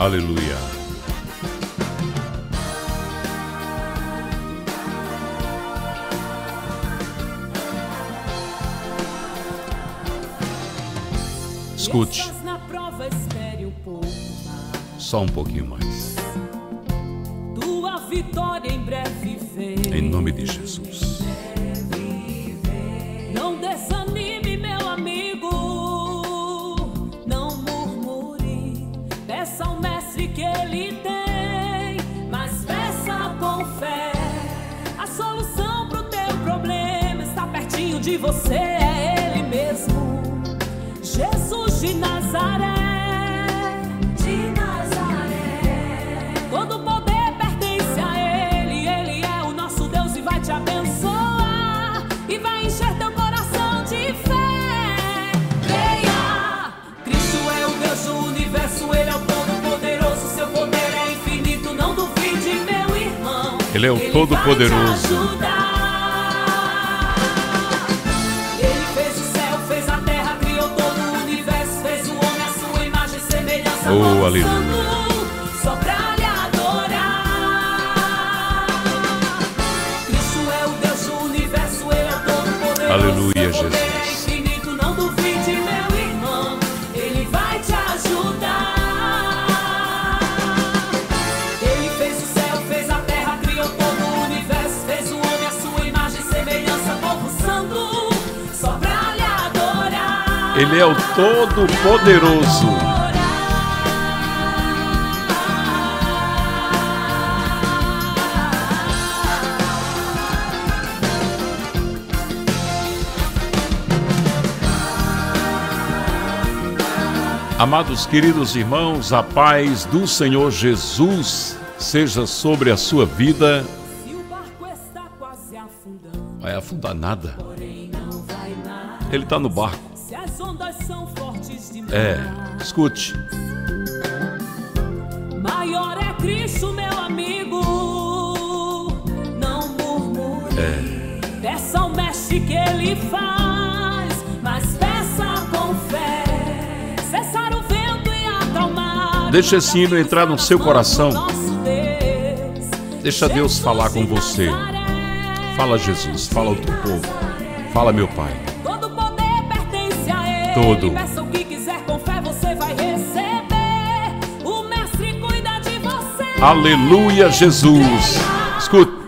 Aleluia. Escute. Só um pouquinho mais. Tua vitória em breve vem. Em nome de Jesus. Não desanime, meu amigo. Não murmure. Peça ao mestre que ele tem, mas peça com fé. A solução pro teu problema está pertinho de você, é ele mesmo. Jesus de Nazaré. Todo o poder pertence a Ele, Ele é o nosso Deus e vai te abençoar e vai encher teu coração de fé. Creia! Cristo é o Deus do universo, Ele é o Todo-Poderoso, seu poder é infinito, não duvide, meu irmão. Ele é o Todo-Poderoso. Ele vai te ajudar. Ele fez o céu, fez a terra, criou todo o universo, fez o homem à sua imagem e semelhança. Oh, aleluia. Aleluia, Jesus. É infinito, não duvide, meu irmão. Ele vai te ajudar. Ele fez o céu, fez a terra, criou todo o universo, fez o homem à sua imagem, semelhança, povo santo, só pra lhe adorar. Ele é o Todo-Poderoso. Amados queridos irmãos, a paz do Senhor Jesus seja sobre a sua vida. Se o barco está quase afundando, vai afundar nada. Porém não vai mais. Ele está no barco. Se as ondas são fortes demais. É, escute. Maior é Cristo, meu amigo. Não murmure. É. Peça ao mestre que ele faz, mas peça com fé. Cessar o vento e acalmar. Deixa esse hino entrar no seu coração. Deixa Deus falar com você. Fala, Jesus, fala ao teu povo. Fala, meu Pai. Todo poder pertence a Ele. Todo. Peça o que quiser com fé, você vai receber. O mestre cuida de você. Aleluia, Jesus. Escuta.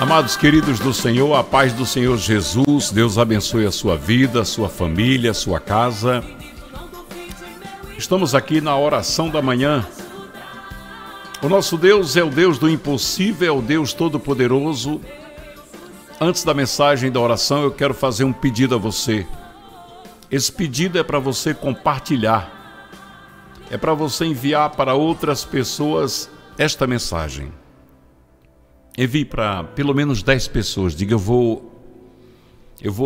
Amados queridos do Senhor, a paz do Senhor Jesus, Deus abençoe a sua vida, a sua família, a sua casa. Estamos aqui na oração da manhã. O nosso Deus é o Deus do impossível, é o Deus Todo-Poderoso. Antes da mensagem da oração, eu quero fazer um pedido a você. Esse pedido é para você compartilhar. É para você enviar para outras pessoas esta mensagem. Envie para pelo menos 10 pessoas. Diga, eu vou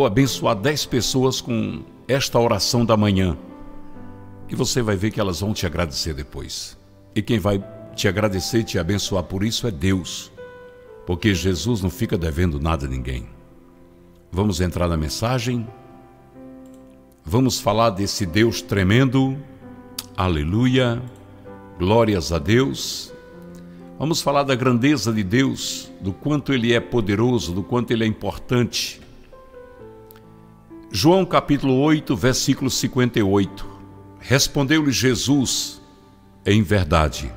abençoar 10 pessoas com esta oração da manhã. E você vai ver que elas vão te agradecer depois. E quem vai te agradecer e te abençoar por isso é Deus. Porque Jesus não fica devendo nada a ninguém. Vamos entrar na mensagem. Vamos falar desse Deus tremendo. Aleluia. Glórias a Deus. Vamos falar da grandeza de Deus, do quanto Ele é poderoso, do quanto Ele é importante. João capítulo 8, versículo 58. Respondeu-lhe Jesus, em verdade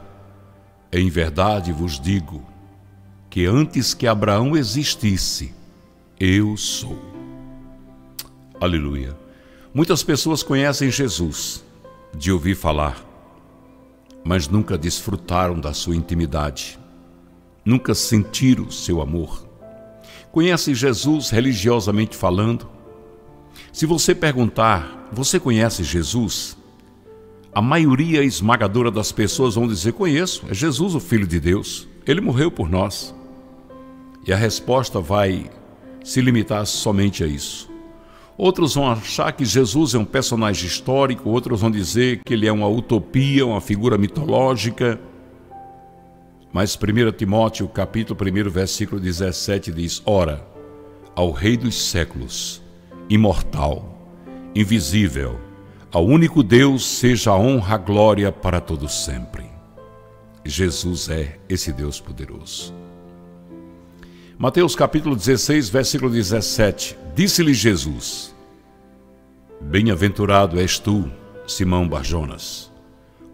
vos digo, que antes que Abraão existisse, eu sou. Aleluia. Muitas pessoas conhecem Jesus, de ouvir falar, mas nunca desfrutaram da sua intimidade, nunca sentiram o seu amor. Conhece Jesus religiosamente falando? Se você perguntar, você conhece Jesus? A maioria esmagadora das pessoas vão dizer, conheço, é Jesus o Filho de Deus, Ele morreu por nós. E a resposta vai se limitar somente a isso. Outros vão achar que Jesus é um personagem histórico, outros vão dizer que ele é uma utopia, uma figura mitológica. Mas 1 Timóteo, capítulo 1, versículo 17 diz: Ora, ao Rei dos séculos, imortal, invisível, ao único Deus seja a honra, a glória para todos sempre. Jesus é esse Deus poderoso. Mateus capítulo 16, versículo 17. Disse-lhe Jesus: Bem-aventurado és tu, Simão Barjonas,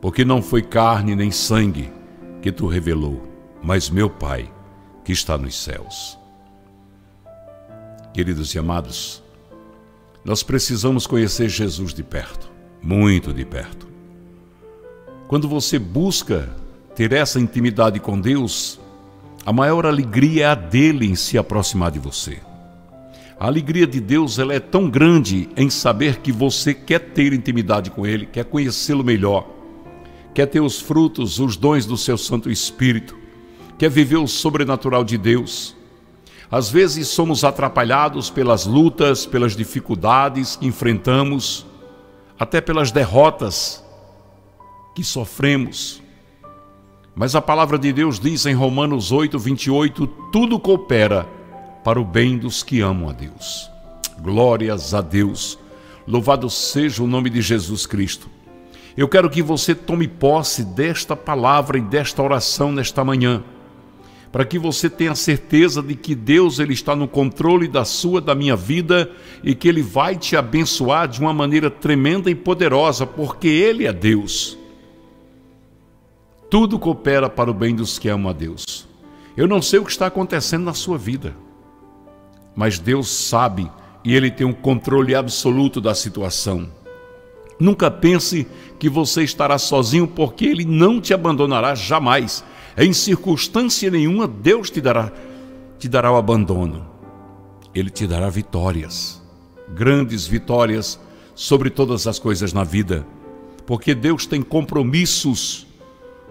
porque não foi carne nem sangue que tu revelou, mas meu Pai que está nos céus. Queridos e amados, nós precisamos conhecer Jesus de perto, muito de perto. Quando você busca ter essa intimidade com Deus, a maior alegria é a dele em se aproximar de você. A alegria de Deus, ela é tão grande em saber que você quer ter intimidade com ele, quer conhecê-lo melhor, quer ter os frutos, os dons do seu Santo Espírito, quer viver o sobrenatural de Deus. Às vezes somos atrapalhados pelas lutas, pelas dificuldades que enfrentamos, até pelas derrotas que sofremos. Mas a palavra de Deus diz em Romanos 8, 28, tudo coopera para o bem dos que amam a Deus. Glórias a Deus. Louvado seja o nome de Jesus Cristo. Eu quero que você tome posse desta palavra e desta oração nesta manhã, para que você tenha certeza de que Deus, ele está no controle da sua, da minha vida, e que ele vai te abençoar de uma maneira tremenda e poderosa, porque ele é Deus. Tudo coopera para o bem dos que amam a Deus. Eu não sei o que está acontecendo na sua vida, mas Deus sabe e ele tem um controle absoluto da situação. Nunca pense que você estará sozinho, porque ele não te abandonará jamais. Em circunstância nenhuma, Deus te dará o abandono. Ele te dará vitórias, grandes vitórias sobre todas as coisas na vida, porque Deus tem compromissos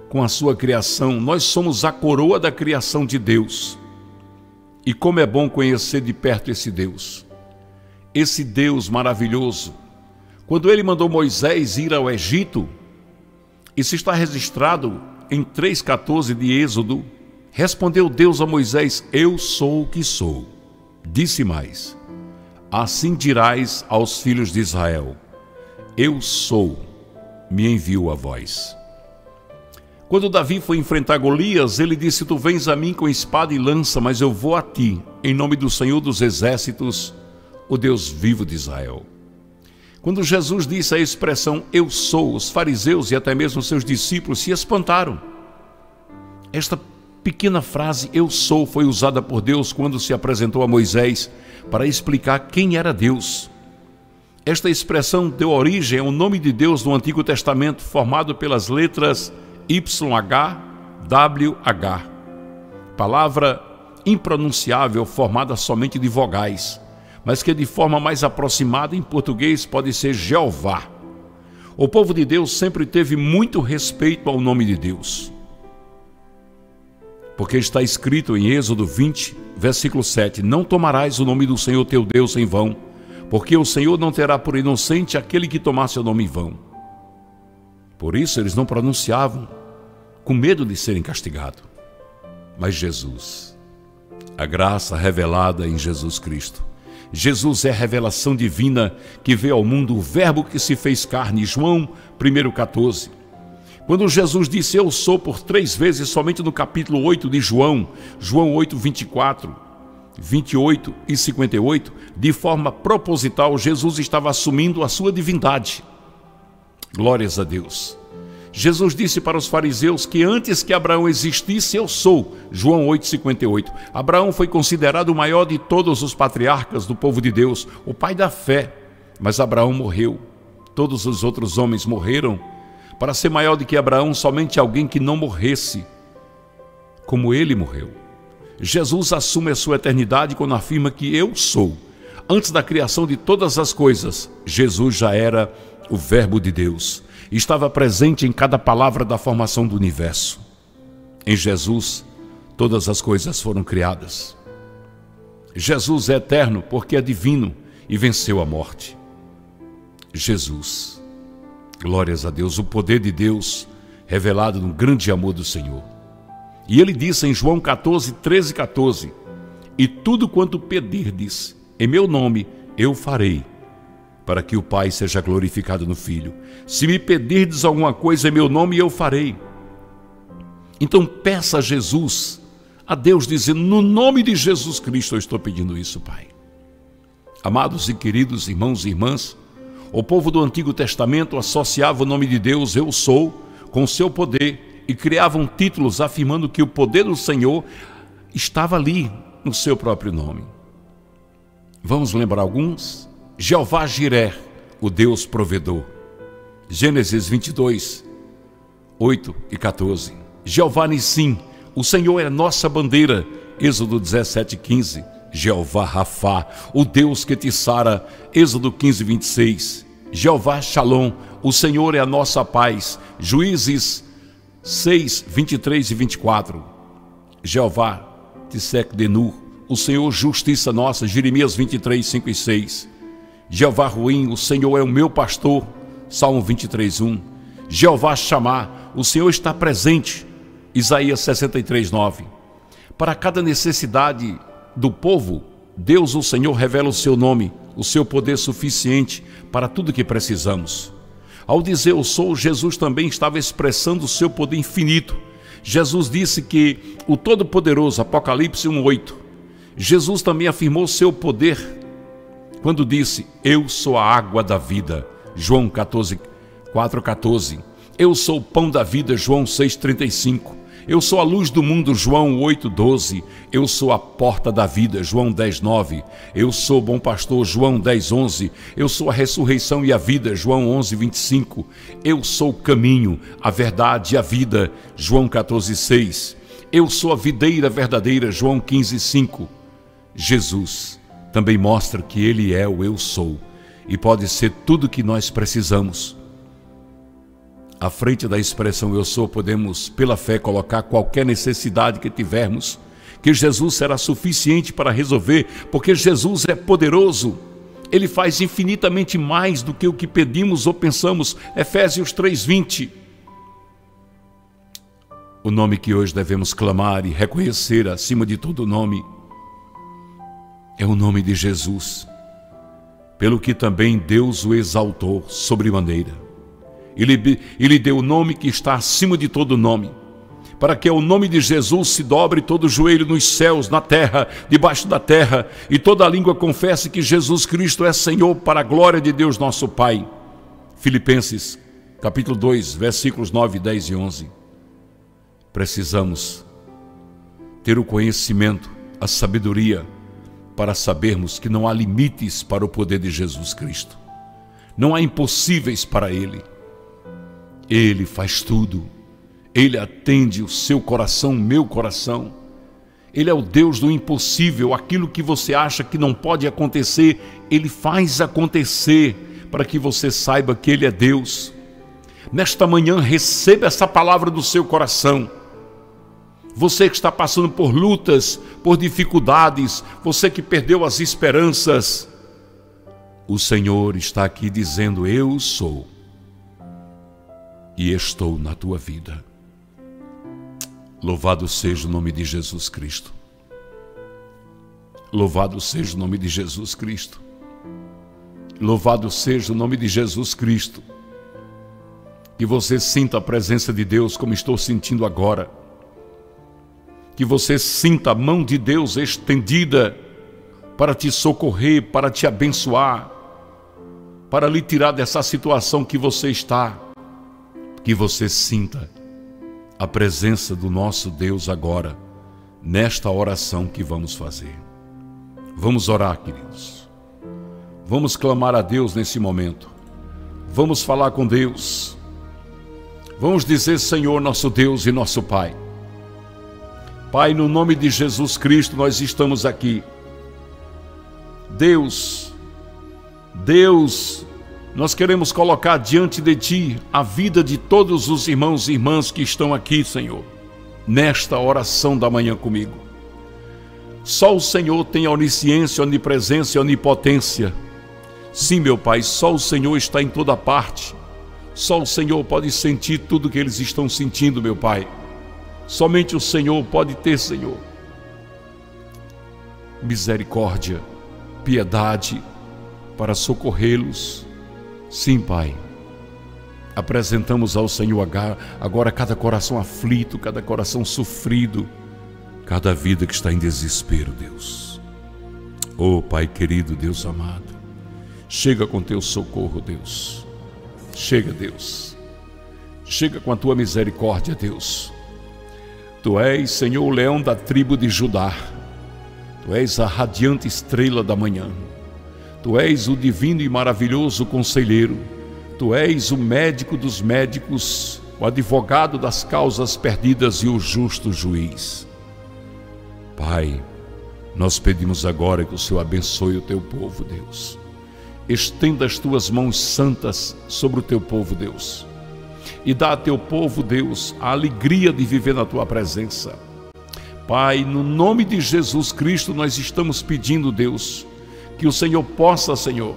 com a sua criação. Nós somos a coroa da criação de Deus. E como é bom conhecer de perto esse Deus maravilhoso. Quando ele mandou Moisés ir ao Egito, isso está registrado em 3:14 de Êxodo, respondeu Deus a Moisés: Eu sou o que sou. Disse mais: Assim dirás aos filhos de Israel: Eu sou, me enviou a vós. Quando Davi foi enfrentar Golias, ele disse: Tu vens a mim com espada e lança, mas eu vou a ti, em nome do Senhor dos Exércitos, o Deus vivo de Israel. Quando Jesus disse a expressão Eu sou, os fariseus e até mesmo seus discípulos se espantaram. Esta pequena frase, Eu sou, foi usada por Deus quando se apresentou a Moisés para explicar quem era Deus. Esta expressão deu origem ao nome de Deus no Antigo Testamento, formado pelas letras YHWH, palavra impronunciável formada somente de vogais, mas que de forma mais aproximada em português pode ser Jeová. O povo de Deus sempre teve muito respeito ao nome de Deus, porque está escrito em Êxodo 20, versículo 7: Não tomarás o nome do Senhor teu Deus em vão, porque o Senhor não terá por inocente aquele que tomar seu nome em vão. Por isso eles não pronunciavam, com medo de serem castigados. Mas Jesus, a graça revelada em Jesus Cristo. Jesus é a revelação divina que veio ao mundo, o verbo que se fez carne, João 1:14. Quando Jesus disse Eu sou por 3 vezes somente no capítulo 8 de João, João 8, 24, 28 e 58, de forma proposital, Jesus estava assumindo a sua divindade. Glórias a Deus. Jesus disse para os fariseus que antes que Abraão existisse, eu sou. João 8,58. Abraão foi considerado o maior de todos os patriarcas do povo de Deus, o pai da fé. Mas Abraão morreu. Todos os outros homens morreram. Para ser maior do que Abraão, somente alguém que não morresse, como ele morreu. Jesus assume a sua eternidade quando afirma que eu sou. Antes da criação de todas as coisas, Jesus já era o Verbo de Deus. Estava presente em cada palavra da formação do universo. Em Jesus, todas as coisas foram criadas. Jesus é eterno porque é divino e venceu a morte. Jesus, glórias a Deus, o poder de Deus revelado no grande amor do Senhor. E ele disse em João 14:13, 14: e tudo quanto pedirdes em meu nome eu farei, para que o Pai seja glorificado no Filho. Se me pedirdes alguma coisa em meu nome, eu farei. Então peça a Jesus, a Deus, dizendo: no nome de Jesus Cristo eu estou pedindo isso, Pai. Amados e queridos irmãos e irmãs, o povo do Antigo Testamento associava o nome de Deus, eu sou, com seu poder, e criavam títulos afirmando que o poder do Senhor estava ali, no seu próprio nome. Vamos lembrar alguns? Jeová Jiré, o Deus provedor. Gênesis 22:8 e 14. Jeová Nissim, o Senhor é nossa bandeira. Êxodo 17:15. Jeová Rafá, o Deus que te sara. Êxodo 15:26. Jeová Shalom, o Senhor é a nossa paz. Juízes 6:23 e 24. Jeová Tissek-Denur, o Senhor justiça nossa. Jeremias 23:5 e 6. Jeová Ruim, o Senhor é o meu pastor. Salmo 23:1. Jeová Chamar, o Senhor está presente. Isaías 63:9. Para cada necessidade do povo, Deus, o Senhor, revela o seu nome, o seu poder suficiente para tudo que precisamos. Ao dizer eu sou, Jesus também estava expressando o seu poder infinito. Jesus disse que o Todo-Poderoso, Apocalipse 1:8. Jesus também afirmou seu poder quando disse: eu sou a água da vida, João 14:4 a 14. Eu sou o pão da vida, João 6:35. Eu sou a luz do mundo, João 8:12. Eu sou a porta da vida, João 10:9. Eu sou o bom pastor, João 10:11. Eu sou a ressurreição e a vida, João 11:25. Eu sou o caminho, a verdade e a vida, João 14:6. Eu sou a videira verdadeira, João 15:5. Jesus também mostra que ele é o eu sou e pode ser tudo o que nós precisamos. À frente da expressão eu sou, podemos pela fé colocar qualquer necessidade que tivermos, que Jesus será suficiente para resolver, porque Jesus é poderoso. Ele faz infinitamente mais do que o que pedimos ou pensamos. Efésios 3:20. O nome que hoje devemos clamar e reconhecer acima de todo nome é o nome de Jesus, pelo que também Deus o exaltou sobremaneira. Ele deu o nome que está acima de todo nome, para que ao nome de Jesus se dobre todo joelho nos céus, na terra, debaixo da terra, e toda a língua confesse que Jesus Cristo é Senhor, para a glória de Deus nosso Pai. Filipenses capítulo 2:9, 10 e 11. Precisamos ter o conhecimento, a sabedoria, para sabermos que não há limites para o poder de Jesus Cristo. Não há impossíveis para ele. Ele faz tudo. Ele atende o seu coração, o meu coração. Ele é o Deus do impossível. Aquilo que você acha que não pode acontecer, ele faz acontecer, para que você saiba que ele é Deus. Nesta manhã, receba essa palavra do seu coração. Você que está passando por lutas, por dificuldades, você que perdeu as esperanças, o Senhor está aqui dizendo: eu sou e estou na tua vida. Louvado seja o nome de Jesus Cristo. Louvado seja o nome de Jesus Cristo. Louvado seja o nome de Jesus Cristo. Que você sinta a presença de Deus como estou sentindo agora. Que você sinta a mão de Deus estendida para te socorrer, para te abençoar, para lhe tirar dessa situação que você está. Que você sinta a presença do nosso Deus agora, nesta oração que vamos fazer. Vamos orar, queridos. Vamos clamar a Deus nesse momento. Vamos falar com Deus. Vamos dizer: Senhor, nosso Deus e nosso Pai, Pai, no nome de Jesus Cristo, nós estamos aqui. Deus, nós queremos colocar diante de Ti a vida de todos os irmãos e irmãs que estão aqui, Senhor, nesta oração da manhã comigo. Só o Senhor tem a onisciência, onipresença e onipotência Sim, meu Pai, só o Senhor está em toda parte. Só o Senhor pode sentir tudo que eles estão sentindo, meu Pai. Somente o Senhor pode ter, Senhor, misericórdia, piedade para socorrê-los. Sim, Pai. Apresentamos ao Senhor agora cada coração aflito, cada coração sofrido, cada vida que está em desespero, Deus. Oh, Pai querido, Deus amado, chega com teu socorro, Deus. Chega, Deus. Chega com a tua misericórdia, Deus. Tu és, Senhor, o leão da tribo de Judá. Tu és a radiante estrela da manhã. Tu és o divino e maravilhoso conselheiro. Tu és o médico dos médicos, o advogado das causas perdidas e o justo juiz. Pai, nós pedimos agora que o Senhor abençoe o teu povo, Deus. Estenda as tuas mãos santas sobre o teu povo, Deus. E dá a teu povo, Deus, a alegria de viver na tua presença. Pai, no nome de Jesus Cristo, nós estamos pedindo, Deus, que o Senhor possa, Senhor,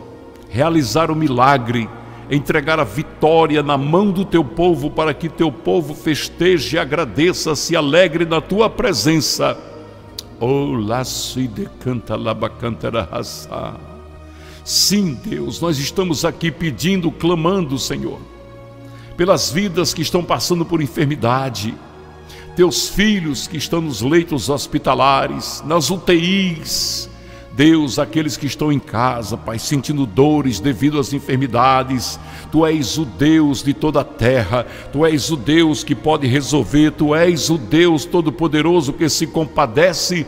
realizar o milagre, entregar a vitória na mão do teu povo, para que teu povo festeje, agradeça, se alegre na tua presença. Sim, Deus, nós estamos aqui pedindo, clamando, Senhor, pelas vidas que estão passando por enfermidade, teus filhos que estão nos leitos hospitalares, nas UTIs, Deus, aqueles que estão em casa, Pai, sentindo dores devido às enfermidades. Tu és o Deus de toda a terra, Tu és o Deus que pode resolver, Tu és o Deus Todo-Poderoso que se compadece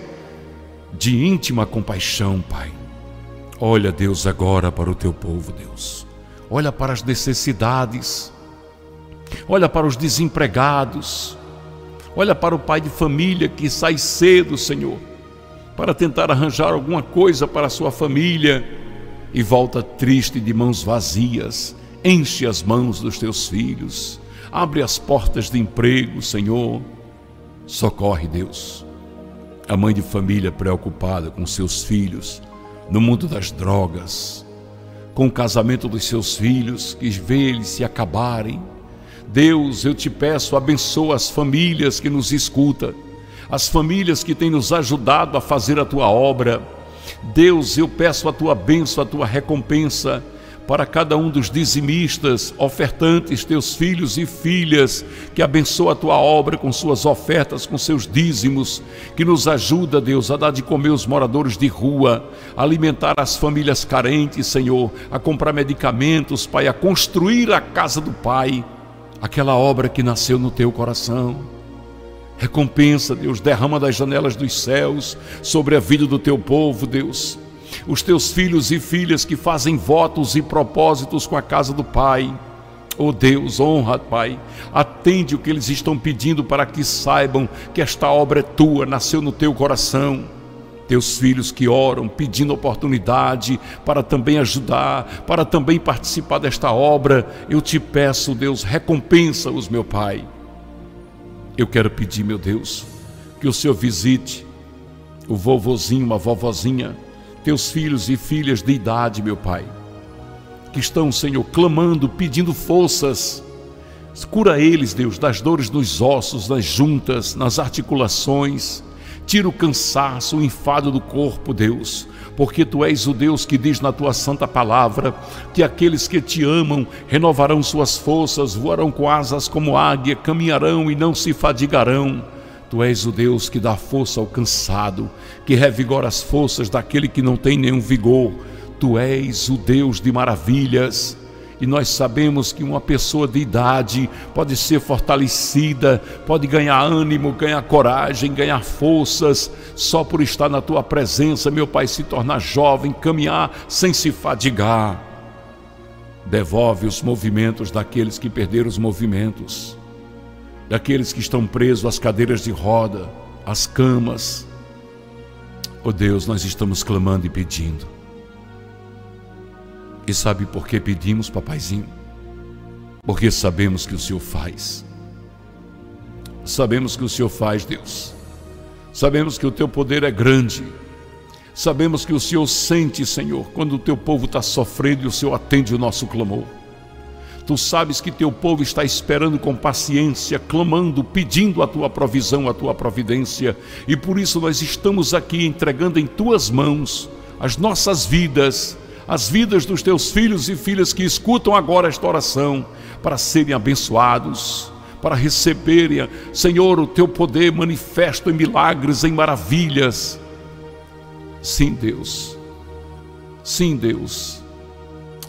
de íntima compaixão, Pai. Olha, Deus, agora para o Teu povo, Deus. Olha para as necessidades, olha para os desempregados, olha para o pai de família que sai cedo, Senhor, para tentar arranjar alguma coisa para a sua família e volta triste, de mãos vazias. Enche as mãos dos teus filhos, abre as portas de emprego, Senhor. Socorre, Deus, a mãe de família preocupada com seus filhos no mundo das drogas, com o casamento dos seus filhos, que vê eles se acabarem. Deus, eu te peço, abençoa as famílias que nos escutam, as famílias que têm nos ajudado a fazer a tua obra. Deus, eu peço a tua bênção, a tua recompensa para cada um dos dizimistas, ofertantes, teus filhos e filhas, que abençoa a tua obra com suas ofertas, com seus dízimos, que nos ajuda, Deus, a dar de comer os moradores de rua, a alimentar as famílias carentes, Senhor, a comprar medicamentos, Pai, a construir a casa do Pai, aquela obra que nasceu no teu coração. Recompensa, Deus, derrama das janelas dos céus sobre a vida do teu povo, Deus. Os teus filhos e filhas que fazem votos e propósitos com a casa do Pai. Oh Deus, honra, Pai. Atende o que eles estão pedindo, para que saibam que esta obra é tua, nasceu no teu coração. Teus filhos que oram, pedindo oportunidade para também ajudar, para também participar desta obra. Eu te peço, Deus, recompensa-os, meu Pai. Eu quero pedir, meu Deus, que o Senhor visite o vovozinho, a vovozinha, teus filhos e filhas de idade, meu Pai, que estão, Senhor, clamando, pedindo forças. Cura eles, Deus, das dores dos ossos, nas juntas, nas articulações. Tira o cansaço, o enfado do corpo, Deus, porque Tu és o Deus que diz na Tua santa palavra que aqueles que Te amam renovarão suas forças, voarão com asas como águia, caminharão e não se fadigarão. Tu és o Deus que dá força ao cansado, que revigora as forças daquele que não tem nenhum vigor. Tu és o Deus de maravilhas. E nós sabemos que uma pessoa de idade pode ser fortalecida, pode ganhar ânimo, ganhar coragem, ganhar forças, só por estar na tua presença, meu Pai, se tornar jovem, caminhar sem se fadigar. Devolve os movimentos daqueles que perderam os movimentos, daqueles que estão presos às cadeiras de roda, às camas. Oh Deus, nós estamos clamando e pedindo. E sabe por que pedimos, papaizinho? Porque sabemos que o Senhor faz. Sabemos que o Senhor faz, Deus. Sabemos que o teu poder é grande. Sabemos que o Senhor sente, Senhor, quando o teu povo está sofrendo e o Senhor atende o nosso clamor. Tu sabes que teu povo está esperando com paciência, clamando, pedindo a tua provisão, a tua providência. E por isso nós estamos aqui entregando em tuas mãos as nossas vidas, as vidas dos teus filhos e filhas que escutam agora esta oração, para serem abençoados, para receberem, Senhor, o teu poder manifesto em milagres, em maravilhas. Sim, Deus. Sim, Deus.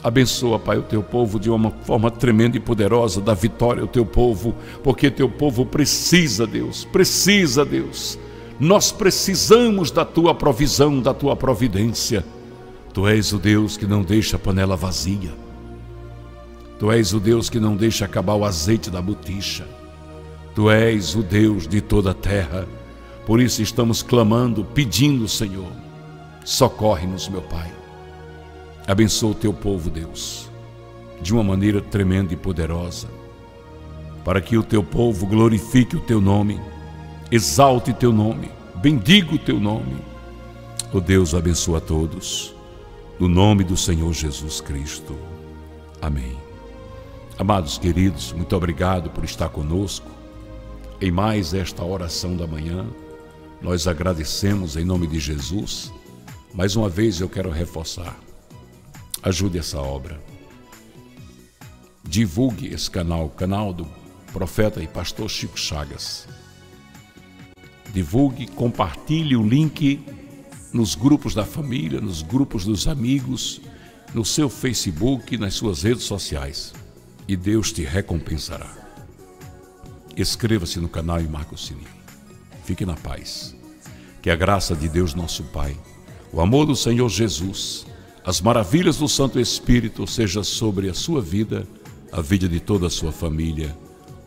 Abençoa, Pai, o teu povo de uma forma tremenda e poderosa, dá vitória ao teu povo, porque teu povo precisa, Deus, precisa, Deus. Nós precisamos da tua provisão, da tua providência. Tu és o Deus que não deixa a panela vazia. Tu és o Deus que não deixa acabar o azeite da botija. Tu és o Deus de toda a terra. Por isso estamos clamando, pedindo, Senhor, socorre-nos, meu Pai. Abençoa o teu povo, Deus, de uma maneira tremenda e poderosa, para que o teu povo glorifique o teu nome, exalte o teu nome, bendiga o teu nome. Ó Deus, abençoa a todos, no nome do Senhor Jesus Cristo. Amém. Amados queridos, muito obrigado por estar conosco em mais esta oração da manhã. Nós agradecemos em nome de Jesus. Mais uma vez eu quero reforçar: ajude essa obra, divulgue esse canal, o canal do Profeta e Pastor Chico Chagas. Divulgue, compartilhe o link nos grupos da família, nos grupos dos amigos, no seu Facebook, nas suas redes sociais, e Deus te recompensará. Inscreva-se no canal e marque o sininho. Fique na paz. Que a graça de Deus nosso Pai, o amor do Senhor Jesus, as maravilhas do Santo Espírito seja sobre a sua vida, a vida de toda a sua família,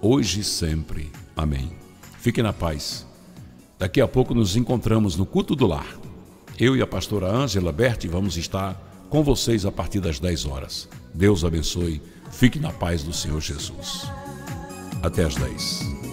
hoje e sempre. Amém. Fique na paz. Daqui a pouco nos encontramos no culto do lar. Eu e a pastora Ângela Berti vamos estar com vocês a partir das 10 horas. Deus abençoe. Fique na paz do Senhor Jesus. Até às 10.